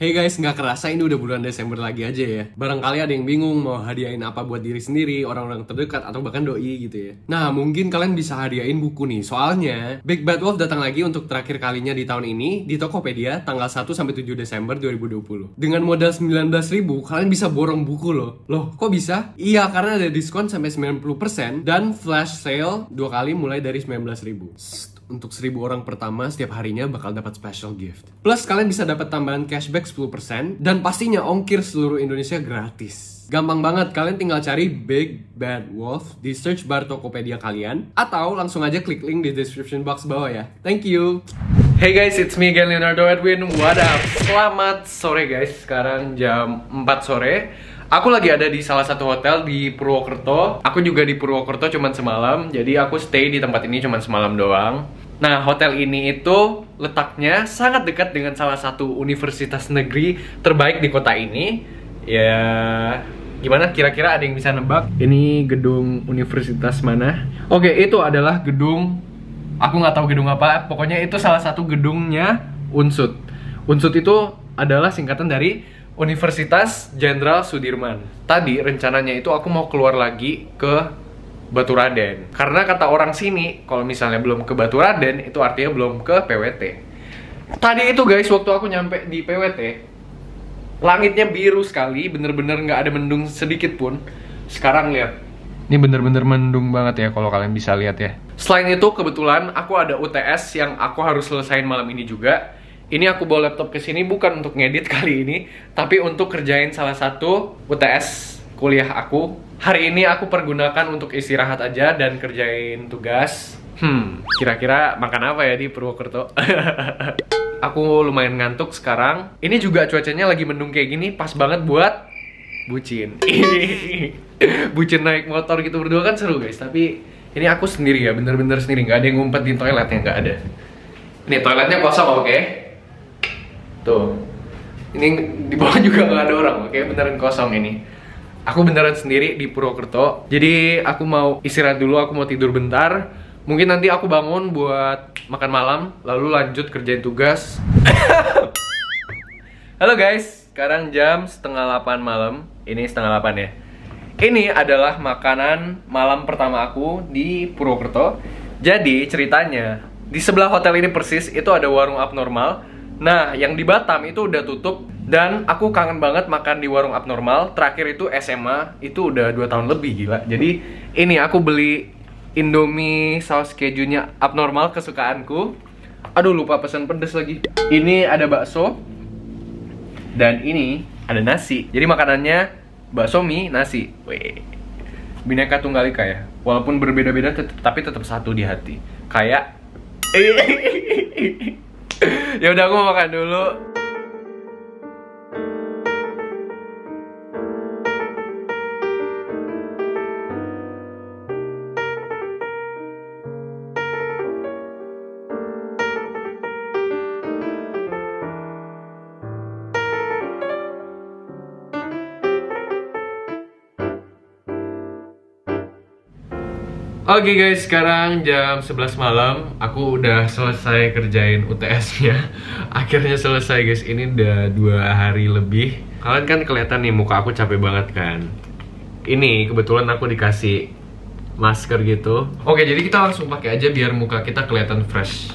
Hey guys, nggak kerasa ini udah bulan Desember lagi aja ya. Barangkali ada yang bingung mau hadiahin apa buat diri sendiri, orang-orang terdekat, atau bahkan doi gitu ya. Nah, mungkin kalian bisa hadiahin buku nih. Soalnya, Big Bad Wolf datang lagi untuk terakhir kalinya di tahun ini di Tokopedia tanggal 1-7 Desember 2020. Dengan modal 19.000, kalian bisa borong buku loh. Loh, kok bisa? Iya, karena ada diskon sampai 90% dan flash sale 2 kali mulai dari 19.000. Untuk 1000 orang pertama setiap harinya bakal dapat special gift. Plus kalian bisa dapat tambahan cashback 10% dan pastinya ongkir seluruh Indonesia gratis. Gampang banget, kalian tinggal cari Big Bad Wolf di search bar Tokopedia kalian atau langsung aja klik link di description box bawah ya. Thank you. Hey guys, it's me again Leonardo Edwin. What up? Selamat sore guys. Sekarang jam 4 sore. Aku lagi ada di salah satu hotel di Purwokerto. Aku juga di Purwokerto cuman semalam. Jadi aku stay di tempat ini cuman semalam doang. Nah, hotel ini itu letaknya sangat dekat dengan salah satu universitas negeri terbaik di kota ini. Ya, gimana kira-kira ada yang bisa nebak? Ini gedung universitas mana? Oke, itu adalah gedung, aku nggak tahu gedung apa. Pokoknya itu salah satu gedungnya Unsud. Unsud itu adalah singkatan dari Universitas Jenderal Sudirman. Tadi rencananya itu aku mau keluar lagi ke Baturaden. Karena kata orang sini, kalau misalnya belum ke Baturaden, itu artinya belum ke PWT. Tadi itu guys, waktu aku nyampe di PWT, langitnya biru sekali, bener-bener nggak ada mendung sedikit pun. Sekarang lihat, ini bener-bener mendung banget ya kalau kalian bisa lihat ya. Selain itu kebetulan aku ada UTS yang aku harus selesain malam ini juga. Ini aku bawa laptop ke sini bukan untuk ngedit kali ini, tapi untuk kerjain salah satu UTS kuliah aku. Hari ini aku pergunakan untuk istirahat aja dan kerjain tugas. Kira-kira makan apa ya di Purwokerto? Aku lumayan ngantuk sekarang. Ini juga cuacanya lagi mendung kayak gini, pas banget buat bucin. Bucin naik motor gitu berdua kan seru guys, tapi ini aku sendiri ya, bener-bener sendiri. Nggak ada yang ngumpet di toiletnya, nggak ada. Ini toiletnya kosong, oke? Tuh, ini di bawah juga nggak ada orang, oke? Beneran kosong ini. Aku beneran sendiri di Purwokerto. Jadi aku mau istirahat dulu, aku mau tidur bentar. Mungkin nanti aku bangun buat makan malam, lalu lanjut kerjain tugas. Halo guys, sekarang jam 7:30 malam. Ini 7:30 ya. Ini adalah makanan malam pertama aku di Purwokerto. Jadi ceritanya, di sebelah hotel ini persis itu ada warung abnormal. Nah, yang di Batam itu udah tutup dan aku kangen banget makan di warung abnormal. Terakhir itu SMA, itu udah 2 tahun lebih, gila. Jadi, ini aku beli Indomie saus kejunya abnormal kesukaanku. Aduh, lupa pesan pedes lagi. Ini ada bakso dan ini ada nasi. Jadi makanannya bakso, mie, nasi. Weh. Bineka Tunggal Ika ya. Walaupun berbeda-beda tapi tetap satu di hati. Kayak ya udah aku mau makan dulu. Oke guys, sekarang jam 11 malam. Aku udah selesai kerjain UTS-nya. Akhirnya selesai guys, ini udah 2 hari lebih. Kalian kan kelihatan nih, muka aku capek banget kan. Ini kebetulan aku dikasih masker gitu. Oke, jadi kita langsung pakai aja biar muka kita kelihatan fresh.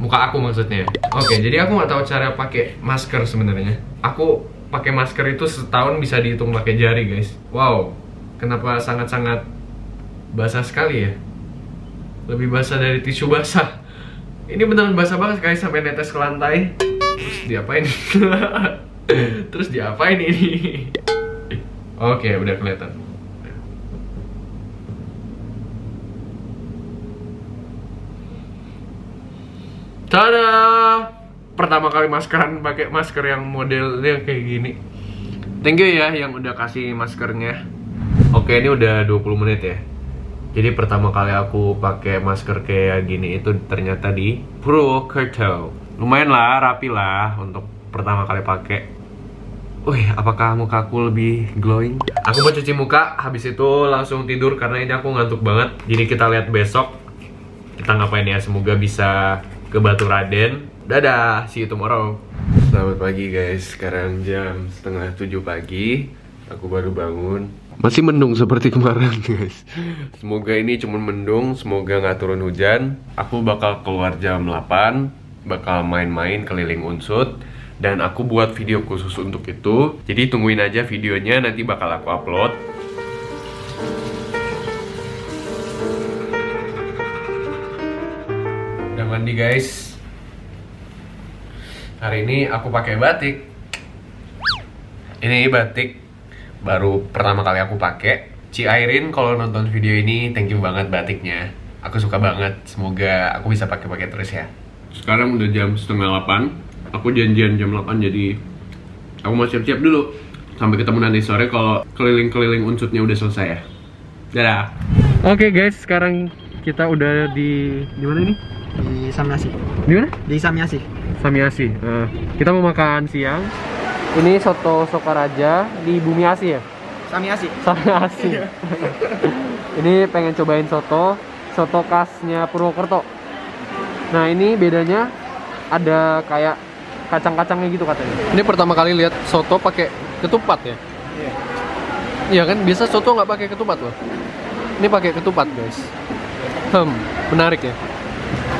Muka aku maksudnya. Oke, jadi aku nggak tahu cara pakai masker sebenarnya. Aku pakai masker itu setahun bisa dihitung pakai jari guys. Wow, kenapa sangat-sangat basah sekali ya. Lebih basah dari tisu basah. Ini beneran basah banget guys, sampai netes ke lantai. Terus diapain? Terus diapain ini? Oke, udah kelihatan. Tada! Pertama kali maskeran pakai masker yang modelnya kayak gini. Thank you ya yang udah kasih maskernya. Oke, ini udah 20 menit ya. Jadi pertama kali aku pakai masker kayak gini itu ternyata di Purwokerto. Lumayan lah, rapi lah untuk pertama kali pakai. Wih, apakah muka aku lebih glowing? Aku mau cuci muka, habis itu langsung tidur karena ini aku ngantuk banget. Jadi kita lihat besok kita ngapain ya, semoga bisa ke Baturaden. Dadah, see you tomorrow. Selamat pagi guys, sekarang jam 6:30 pagi. Aku baru bangun. Masih mendung seperti kemarin guys. Semoga ini cuma mendung, semoga nggak turun hujan. Aku bakal keluar jam 8, bakal main-main keliling Unsut. Dan aku buat video khusus untuk itu. Jadi tungguin aja videonya, nanti bakal aku upload. Udah mandi guys. Hari ini aku pakai batik. Ini batik baru pertama kali aku pakai. Ci Airin kalau nonton video ini, thank you banget batiknya. Aku suka banget. Semoga aku bisa pakai-pakai terus ya. Sekarang udah jam 7:30. Aku janjian jam 8, jadi aku mau siap-siap dulu. Sampai ketemu nanti sore kalau keliling-keliling Unsutnya udah selesai ya. Dadah. Oke guys, sekarang kita udah di mana ini? Di Sami Asih. Di mana? Di Sami Asih. Sami Asih. Kita mau makan siang. Ini soto Sokaraja di Bumi Asih ya? Sami Asih. Sami Asih. Ini pengen cobain soto khasnya Purwokerto. Nah, ini bedanya ada kayak kacang-kacangnya gitu katanya. Ini pertama kali lihat soto pakai ketupat ya? Iya. Iya kan, biasa soto nggak pakai ketupat loh. Ini pakai ketupat, guys. Menarik ya.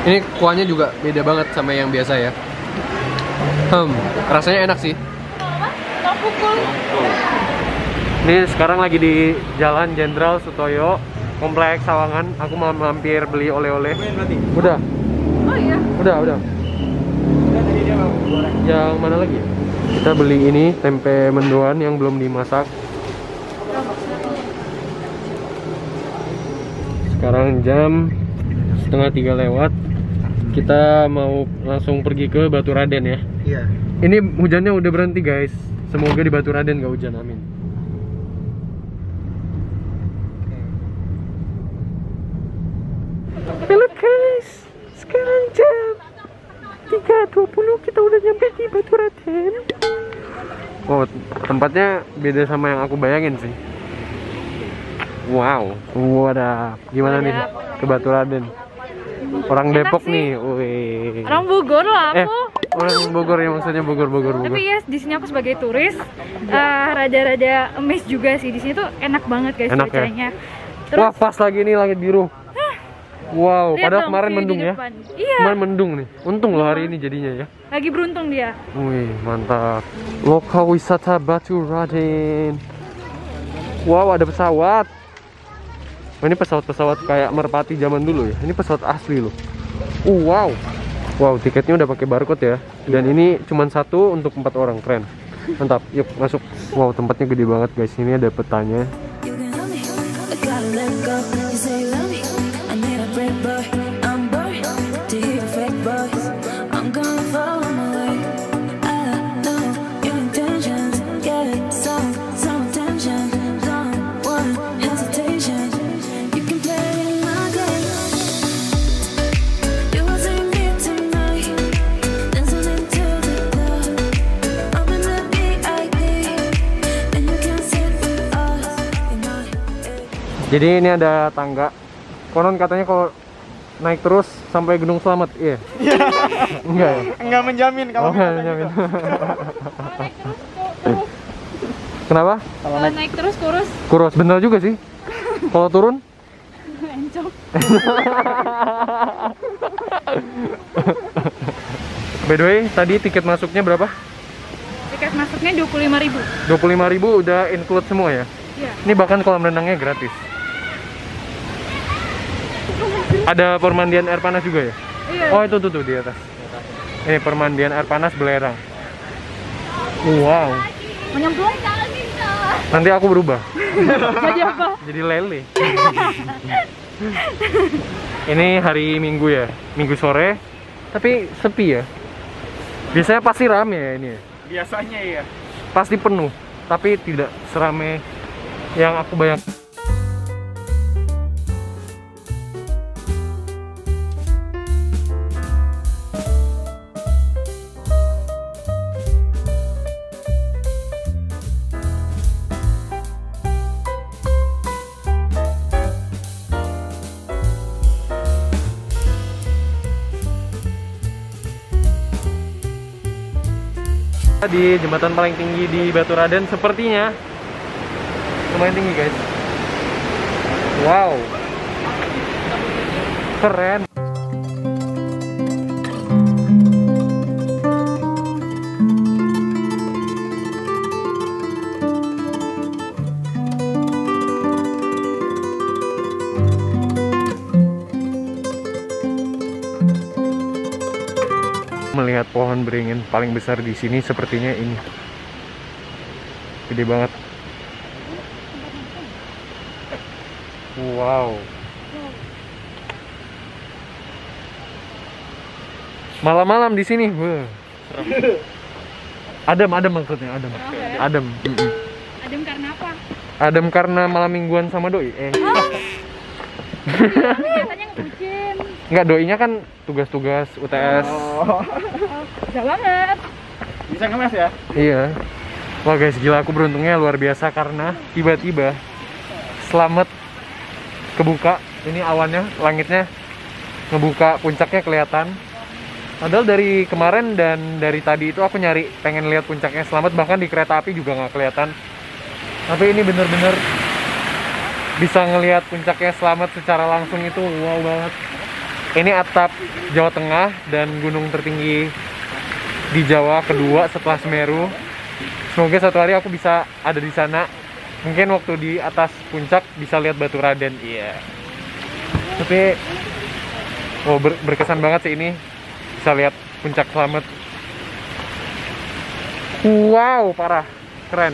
Ini kuahnya juga beda banget sama yang biasa ya. Rasanya enak sih. Ini sekarang lagi di Jalan Jenderal Sutoyo, Kompleks Sawangan. Aku mau mampir beli oleh-oleh. Udah? Oh iya? Udah. Yang mana lagi? Kita beli ini, tempe mendoan yang belum dimasak. Sekarang jam 2:30 lewat. Kita mau langsung pergi ke Baturaden ya? Iya. Ini hujannya udah berhenti guys. Semoga di Baturaden gak hujan, amin. Halo guys, sekarang jam 3:20 kita udah nyampe di Baturaden. Oh, tempatnya beda sama yang aku bayangin sih. Wow, wadah. Gimana nih ke Baturaden? Orang enak Depok sih. Nih, wih. Orang Bogor lah aku. Orang Bogor ya, maksudnya Bogor. Tapi ya, di sini aku sebagai turis rada-rada amazed juga sih. Di sini tuh enak banget guys cuacanya. Ya? Wah, pas lagi ini langit biru. Wow, lihat padahal kemarin mendung ya. Iya. Kemarin mendung nih. Untung loh hari ini jadinya ya. Lagi beruntung dia. Wih, mantap. Loka wisata Baturraden. Wow, ada pesawat. Ini pesawat-pesawat kayak Merpati zaman dulu ya. Ini pesawat asli loh. Wow. Wow, tiketnya udah pakai barcode ya. Dan ini cuma satu untuk 4 orang, keren. Mantap, yuk masuk. Wow, tempatnya gede banget guys. Ini ada petanya. Jadi ini ada tangga. Konon katanya kalau naik terus sampai Gunung Slamet, iya. Enggak ya? Enggak menjamin kalau enggak menjamin. Kenapa? Kalau naik terus kurus. Kurus, bener juga sih. Kalau turun? Encok. By the way, tadi tiket masuknya berapa? Tiket masuknya 25.000. 25.000 udah include semua ya? Iya. Ini bahkan kolam renangnya gratis. Ada permandian air panas juga ya? Iya. Oh itu tuh di atas. Ini permandian air panas belerang. Wow. Menyemplung? Nanti aku berubah. Jadi apa? Jadi lele. Ini hari Minggu ya, Minggu sore. Tapi sepi ya. Biasanya pasti rame ya ini. Biasanya ya. Pasti penuh. Tapi tidak serame yang aku bayangkan. Di jembatan paling tinggi di Baturaden, sepertinya lumayan tinggi guys. Wow, keren. Melihat pohon beringin paling besar di sini sepertinya ini. Gede banget. Wow. Malam-malam di sini. Adem maksudnya, adem. Adem. Adem karena apa? Adem karena malam mingguan sama doi. Enggak, doinya kan tugas-tugas UTS. Oh. Jauh banget. Bisa ngemes ya? Iya. Wah guys, gila, aku beruntungnya luar biasa karena tiba-tiba Slamet kebuka. Ini awannya, langitnya ngebuka, puncaknya kelihatan. Padahal dari kemarin dan dari tadi itu aku nyari pengen lihat puncaknya Slamet, bahkan di kereta api juga nggak kelihatan. Tapi ini bener-bener bisa ngelihat puncaknya Slamet secara langsung, itu wow banget. Ini atap Jawa Tengah dan gunung tertinggi di Jawa kedua setelah Semeru. Semoga satu hari aku bisa ada di sana. Mungkin waktu di atas puncak bisa lihat Baturaden. Iya. Tapi oh, berkesan banget sih ini. Bisa lihat puncak Slamet. Wow, parah. Keren.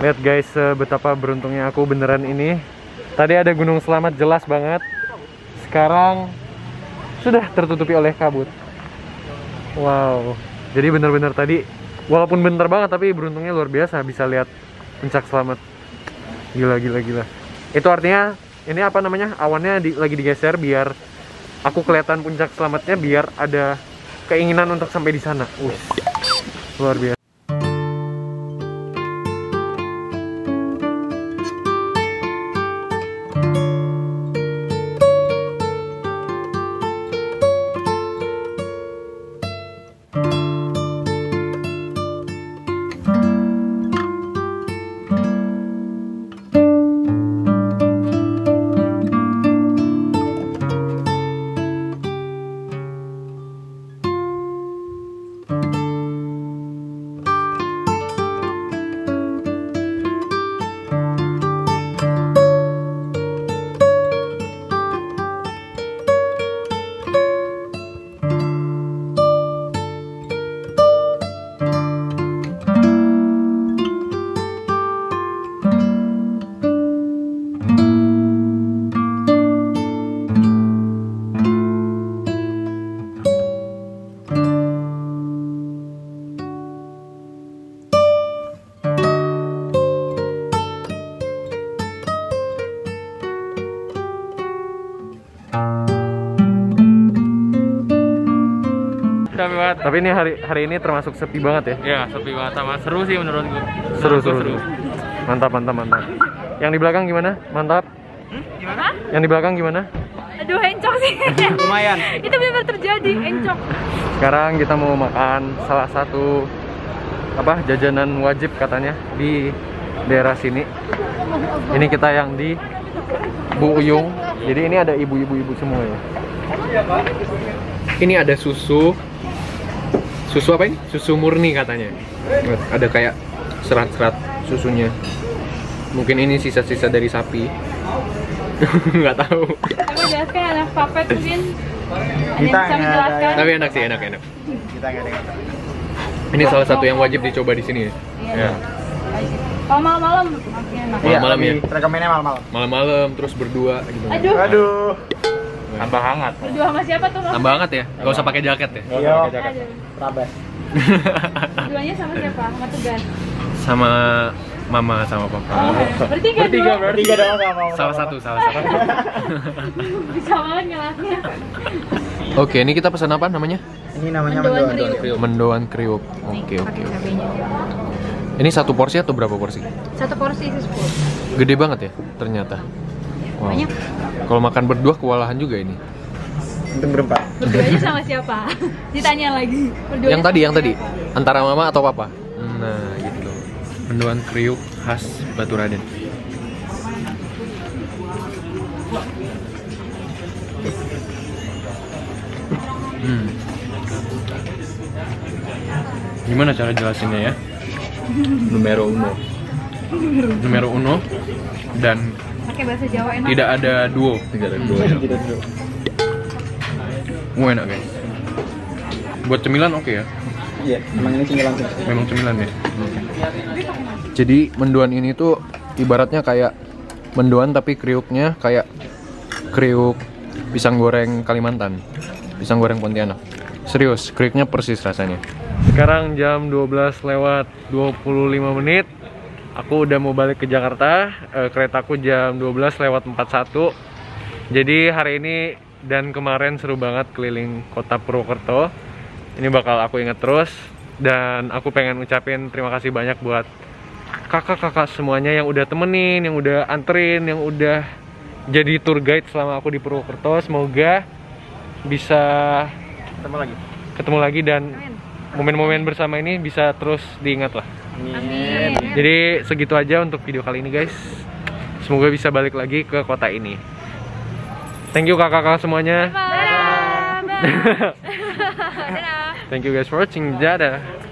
Lihat guys, betapa beruntungnya aku beneran ini. Tadi ada Gunung Slamet jelas banget. Sekarang sudah tertutupi oleh kabut. Wow. Jadi benar-benar tadi walaupun bentar banget tapi beruntungnya luar biasa bisa lihat puncak Slamet. Gila. Itu artinya ini apa namanya? Awannya lagi digeser biar aku kelihatan puncak Slametnya, biar ada keinginan untuk sampai di sana. Luar biasa. Tapi ini hari ini termasuk sepi banget ya? Iya, sepi banget, sama seru sih menurut gue. Seru. Mantap. Yang di belakang gimana? Mantap. Gimana? Yang di belakang gimana? Aduh, encok sih. Lumayan. Itu benar terjadi, encok. Sekarang kita mau makan salah satu jajanan wajib katanya di daerah sini. Ini kita yang di Buyung. Jadi ini ada ibu-ibu semua ya. Ini ada susu apa ini? Susu murni katanya. Ada kayak serat-serat susunya. Mungkin ini sisa-sisa dari sapi. Nggak tahu. Coba jelaskan anak papa mungkin. Kita bisa menjelaskan. Tapi enak sih, enak. Kita nggak ada. Ini salah satu yang wajib dicoba di sini ya. Iya. Kalau malam-malam makin enak. Malam-malam ya. Rekomennya malam-malam. Malam-malam terus berdua gitu. Aduh. Tambah hangat. Berdua sama siapa tuh? Tambah hangat ya? Gak usah pakai jaket ya? Iya. Tabas. Berduanya sama siapa? Sama Tegan? Sama mama sama papa. Bertiga dong sama mama. Salah satu. Bisa banget ngelaknya. Oke, ini kita pesan apa namanya? Ini namanya Mendoan Kriub. Oke. Ini satu porsi atau berapa porsi? Satu porsi itu 10. Gede banget ya ternyata. Wow. Kalau makan berdua kewalahan juga ini. Untuk berempat. Berduanya sama siapa? Ditanya lagi. Berduanya yang tadi siapa? Antara mama atau papa? Nah, gitu. Mendoan kriub khas Baturaden. Gimana cara jelasinnya ya? Numero uno dan pakai bahasa Jawa enak. Tidak ada duo ya. Enak guys. Buat cemilan oke ya? Iya, memang ini cemilan. Memang cemilan ya. Jadi mendoan ini tuh ibaratnya kayak mendoan tapi kriuknya kayak kriuk pisang goreng Kalimantan, pisang goreng Pontianak. Serius, kriuknya persis rasanya. Sekarang jam 12:25. Aku udah mau balik ke Jakarta. Keretaku jam 12:41. Jadi hari ini dan kemarin seru banget keliling kota Purwokerto. Ini bakal aku ingat terus. Dan aku pengen ucapin terima kasih banyak buat kakak-kakak semuanya yang udah temenin, yang udah anterin, yang udah jadi tour guide selama aku di Purwokerto. Semoga bisa ketemu lagi dan momen-momen bersama ini bisa terus diingat lah. Amin. Jadi segitu aja untuk video kali ini guys. Semoga bisa balik lagi ke kota ini. Thank you kakak-kakak semuanya. Bye. Bye. Thank you guys for watching. Dadah.